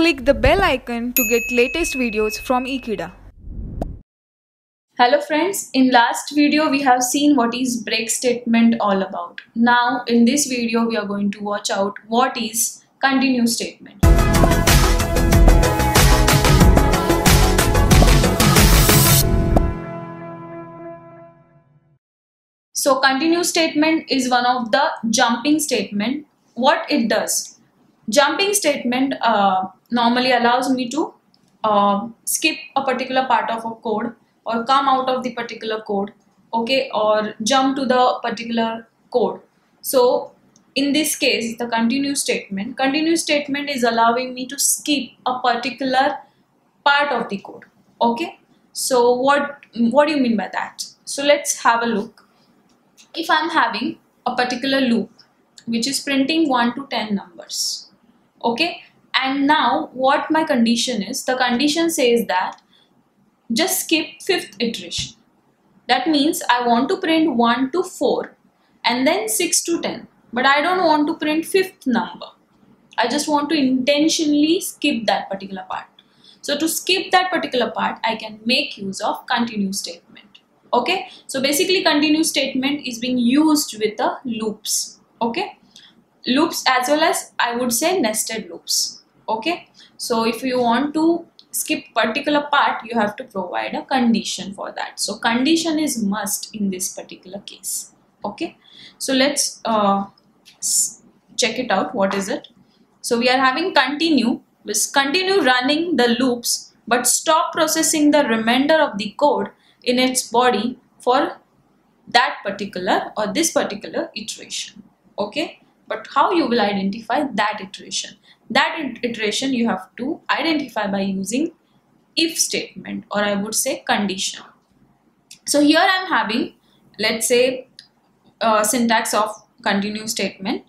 Click the bell icon to get latest videos from Ekeeda. Hello friends, in last video we have seen what is break statement all about. Now in this video we are going to watch out what is continue statement. So continue statement is one of the jumping statement. What it does? Jumping statement normally allows me to skip a particular part of a code, or come out of the particular code, okay, or jump to the particular code. So in this case, the continue statement is allowing me to skip a particular part of the code, okay. So what do you mean by that? So let's have a look. If I'm having a particular loop which is printing 1 to 10 numbers, okay, and now what my condition is, the condition says that just skip 5th iteration. That means I want to print 1 to 4 and then 6 to 10. But I don't want to print 5th number. I just want to intentionally skip that particular part. So to skip that particular part, I can make use of continue statement. Okay. So basically continue statement is being used with the loops. Okay. Loops as well as, I would say, nested loops. Okay. So if you want to skip particular part, you have to provide a condition for that. So condition is must in this particular case, okay. So let's check it out. What is it? So we are having continue, which continue running the loops but stop processing the remainder of the code in its body for that particular or this particular iteration, okay. But how you will identify that iteration? That iteration you have to identify by using if statement, or I would say condition. So here I am having, let's say, syntax of continue statement,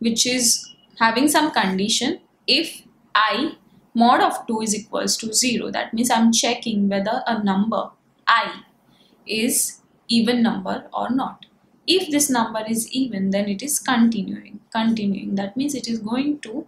which is having some condition. If I mod of 2 is equals to 0, that means I am checking whether a number I is even number or not. If this number is even, then it is continuing. That means it is going to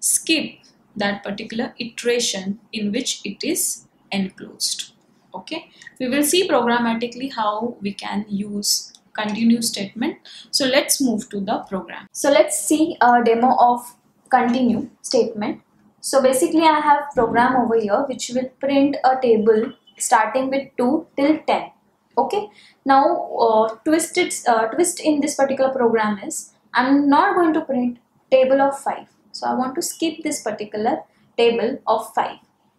skip that particular iteration in which it is enclosed, okay. We will see programmatically how we can use continue statement. So let's move to the program. So let's see a demo of continue statement. So basically I have program over here which will print a table starting with 2 till 10, okay. Now twist in this particular program is, I'm not going to print table of 5. So I want to skip this particular table of 5,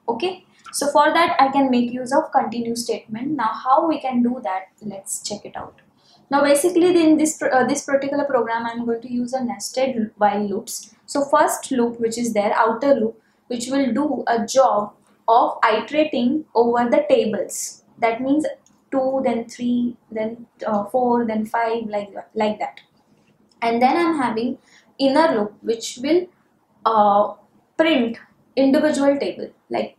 okay. So for that I can make use of continue statement. Now how we can do that, let's check it out. Now basically in this particular program I'm going to use a nested while loops. So first loop which is there, outer loop, which will do a job of iterating over the tables. That means 2, then 3, then 4, then 5, like that. And then I'm having inner loop which will print individual table. Like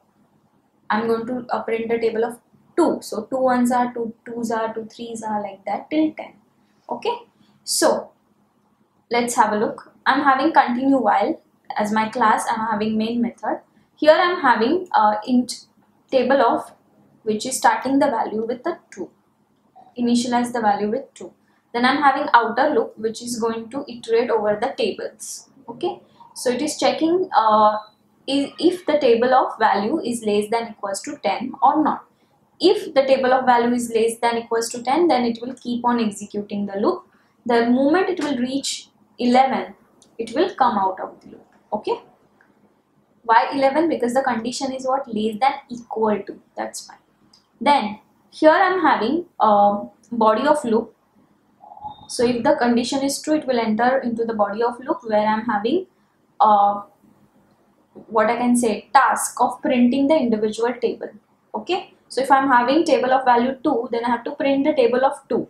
I'm going to print a table of 2. So 2 ones are, 2 twos are, 2 threes are, like that till 10. Okay. So let's have a look. I'm having continue while as my class. I'm having main method. Here I'm having int table of, which is starting the value with a 2. Initialize the value with 2. Then I'm having outer loop which is going to iterate over the tables, okay. So it is checking if the table of value is less than equals to 10 or not. If the table of value is less than equals to 10, then it will keep on executing the loop. The moment it will reach 11, it will come out of the loop, okay. Why 11? Because the condition is what? Less than equal to, that's fine. Then here I'm having body of loop. So if the condition is true, it will enter into the body of loop, where I'm having what I can say, task of printing the individual table, okay. So if I'm having table of value 2, then I have to print the table of 2.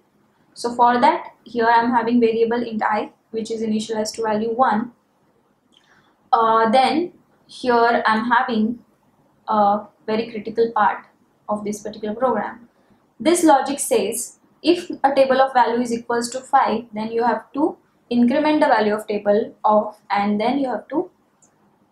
So for that, here I'm having variable int I, which is initialized to value 1. Then here I'm having a very critical part of this particular program. This logic says, if a table of value is equals to 5, then you have to increment the value of table of, and then you have to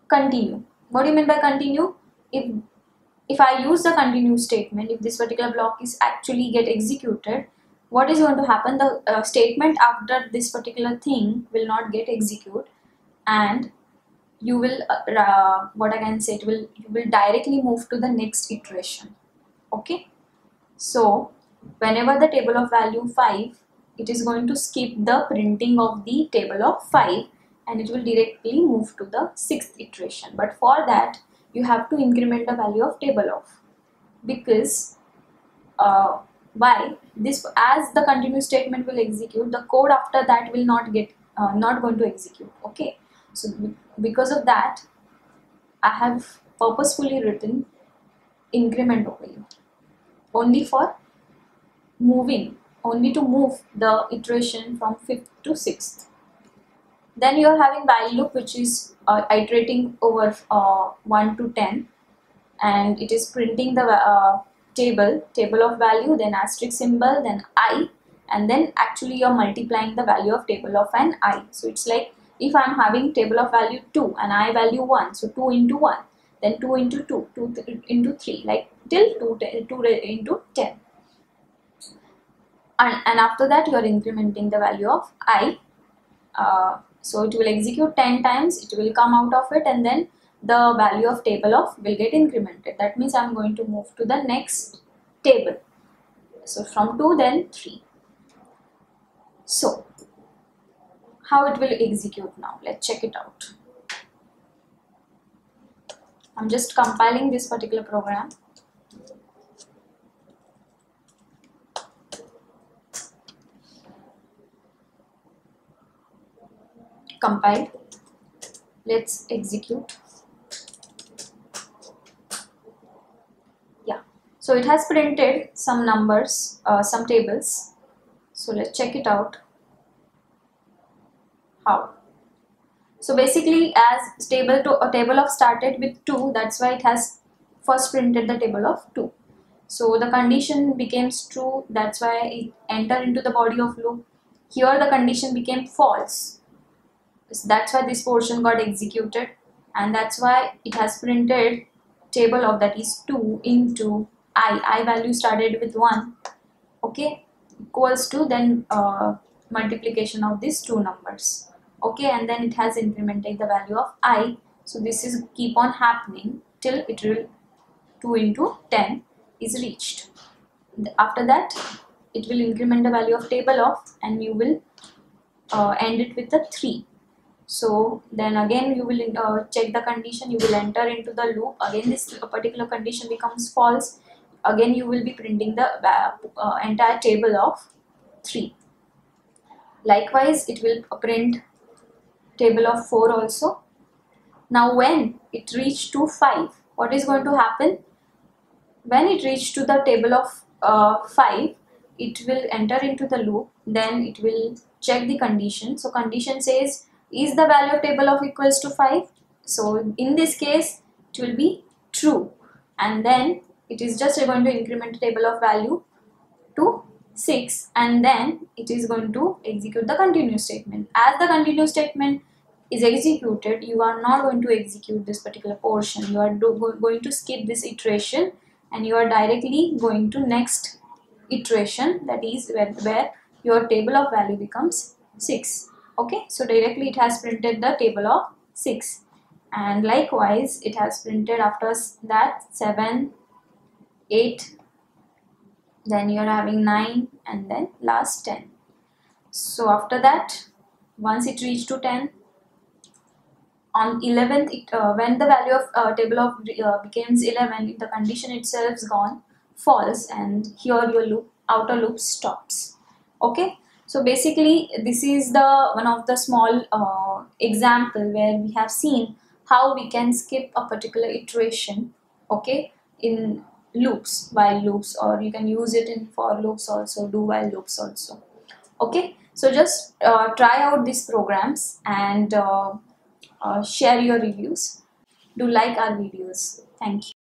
continue. What do you mean by continue? If I use the continue statement, if this particular block is actually get executed, what is going to happen? The statement after this particular thing will not get executed, and you will you will directly move to the next iteration. Okay, so whenever the table of value 5, it is going to skip the printing of the table of 5 and it will directly move to the 6th iteration. But for that you have to increment the value of table of, because why? This, as the continue statement will execute, the code after that will not get not going to execute. Okay, so because of that I have purposefully written increment over here only for moving, only to move the iteration from 5th to 6th. Then you are having while loop, which is iterating over 1 to 10 and it is printing the table of value, then asterisk symbol, then I, and then actually you are multiplying the value of table of and I. So it's like if I am having table of value 2 and I value 1, so 2 into 1, then 2 into 2, 2 into 3, like till 2 into 10. And after that you are incrementing the value of I. So it will execute 10 times, it will come out of it, and then the value of table of will get incremented. That means I am going to move to the next table. So from 2 then 3. So how it will execute now? Let's check it out. I'm just compiling this particular program. Compile. Let's execute. Yeah, so it has printed some numbers, some tables. So let's check it out. How? So basically, as table of started with 2, that's why it has first printed the table of 2. So the condition becomes true, that's why it entered into the body of loop. Here the condition became false. So that's why this portion got executed, and that's why it has printed table of, that is 2 into I value started with 1, okay, equals to then multiplication of these two numbers, okay, and then it has incremented the value of I. So this is keep on happening till it will 2 into 10 is reached. After that it will increment the value of table of and you will end it with a 3. So then again you will check the condition, you will enter into the loop, again this particular condition becomes false, again you will be printing the entire table of 3. Likewise it will print table of 4 also. Now when it reached to 5, what is going to happen? When it reached to the table of 5, it will enter into the loop, then it will check the condition. So condition says, is the value of table of equals to 5? So in this case it will be true, and then it is just going to increment table of value to 6, and then it is going to execute the continue statement. As the continue statement is executed, you are not going to execute this particular portion, you are going to skip this iteration and you are directly going to next iteration, that is where your table of value becomes 6. Okay, so directly it has printed the table of 6, and likewise it has printed after that 7, 8, then you are having 9, and then last 10. So after that, once it reached to 10, on 11th, when the value of table of becomes 11, the condition itself is gone false, and here your loop, outer loop stops. Okay. So basically this is the one of the small example where we have seen how we can skip a particular iteration, okay, in loops, while loops, or you can use it in for loops also, do while loops also. Okay, so just try out these programs and share your reviews. Do like our videos. Thank you.